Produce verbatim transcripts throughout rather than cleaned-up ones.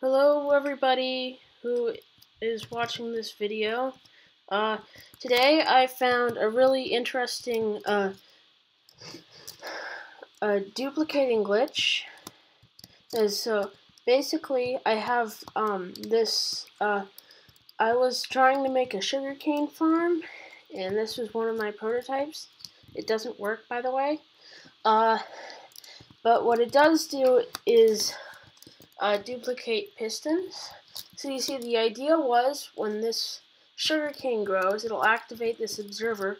Hello everybody who is watching this video. Uh, today I found a really interesting uh, a duplicating glitch. And so basically I have um, this, uh, I was trying to make a sugarcane farm and this was one of my prototypes. It doesn't work, by the way. Uh, but what it does do is Uh, duplicate pistons. So you see, the idea was when this sugarcane grows, it'll activate this observer,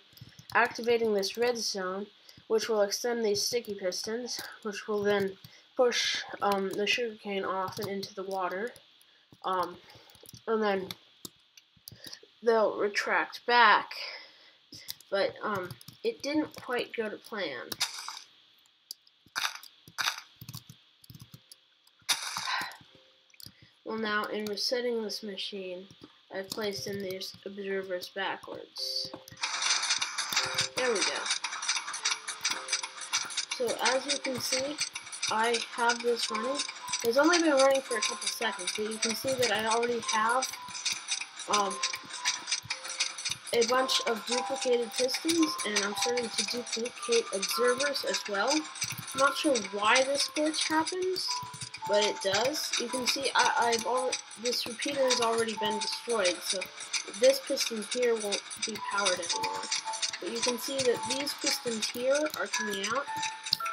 activating this red zone, which will extend these sticky pistons, which will then push um, the sugarcane off and into the water, um, and then they'll retract back. But um, it didn't quite go to plan. Well, now, in resetting this machine, I've placed in these observers backwards. There we go. So, as you can see, I have this running. It's only been running for a couple seconds, but you can see that I already have um, a bunch of duplicated pistons, and I'm starting to duplicate observers as well. I'm not sure why this glitch happens, but it does. You can see I, I've all this repeater has already been destroyed, so this piston here won't be powered anymore. But you can see that these pistons here are coming out.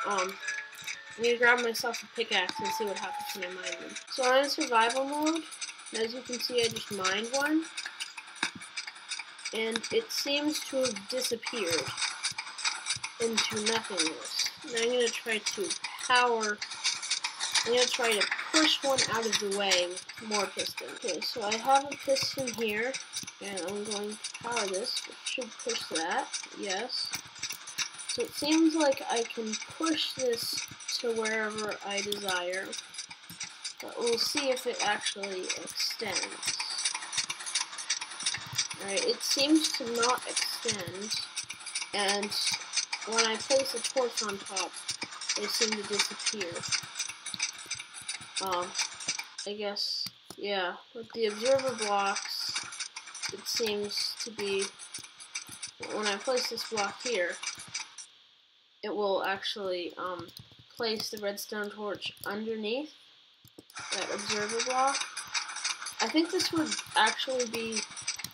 Um, I'm gonna grab myself a pickaxe and see what happens when I mine them. So I'm in survival mode, and as you can see, I just mined one, and it seems to have disappeared into nothingness. Now I'm gonna try to power. I'm going to try to push one out of the way with more piston. Okay, so I have a piston here, and I'm going to power this, which should push that, yes. So it seems like I can push this to wherever I desire, but we'll see if it actually extends. Alright, it seems to not extend, and when I place a torch on top, they seem to disappear. Um, I guess, yeah, with the observer blocks, it seems to be, when I place this block here, it will actually, um, place the redstone torch underneath that observer block. I think this would actually be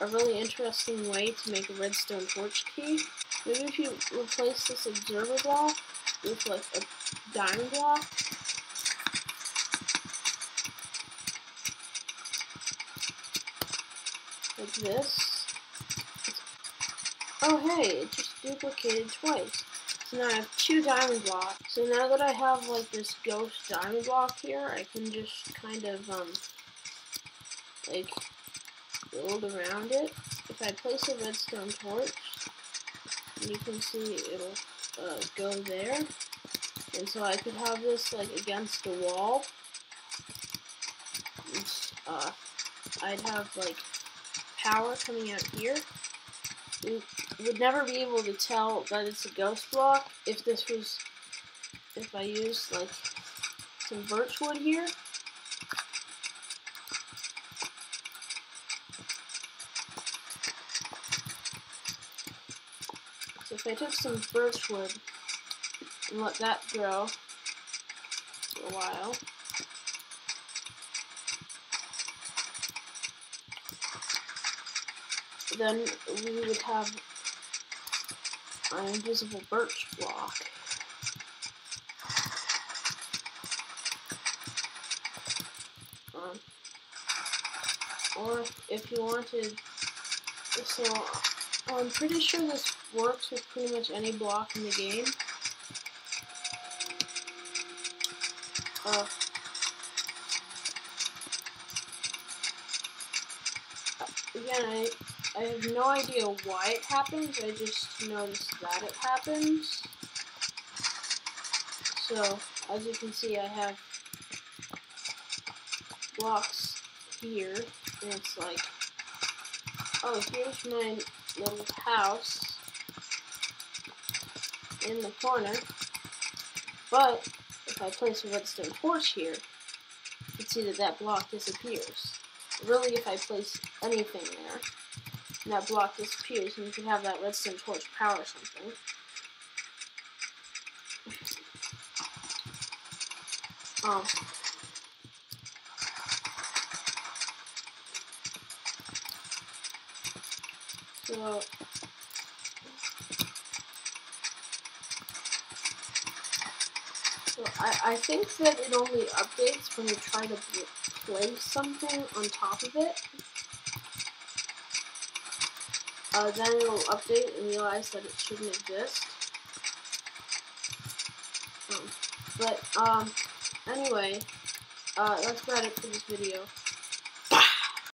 a really interesting way to make a redstone torch key. Maybe if you replace this observer block with, like, a diamond block. Like this. Oh hey, it just duplicated twice. So now I have two diamond blocks. So now that I have like this ghost diamond block here, I can just kind of um like build around it. If I place a redstone torch, you can see it'll uh, go there. And so I could have this like against a wall. And, uh, I'd have like power coming out here. We would never be able to tell that it's a ghost block if this was, if I used like some birchwood here. So if I took some birchwood and let that grow for a while. Then we would have an invisible birch block. Um, or if you wanted, so I'm pretty sure this works with pretty much any block in the game. Uh, again, I. I have no idea why it happens, I just noticed that it happens. So, as you can see, I have blocks here, and it's like, oh, here's my little house in the corner, but if I place a redstone torch here, it see that that block disappears. Really, if I place anything there, and that block disappears, and you can have that redstone torch power something. Oh. So... So I, I think that it only updates when you try to place something on top of it. Uh, then it'll update and realize that it shouldn't exist. Um, but, um, anyway, uh, that's about it for this video.